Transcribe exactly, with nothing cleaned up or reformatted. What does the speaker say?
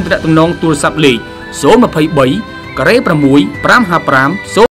Đã từng nông tour sắp lì số một bảy, cái rễ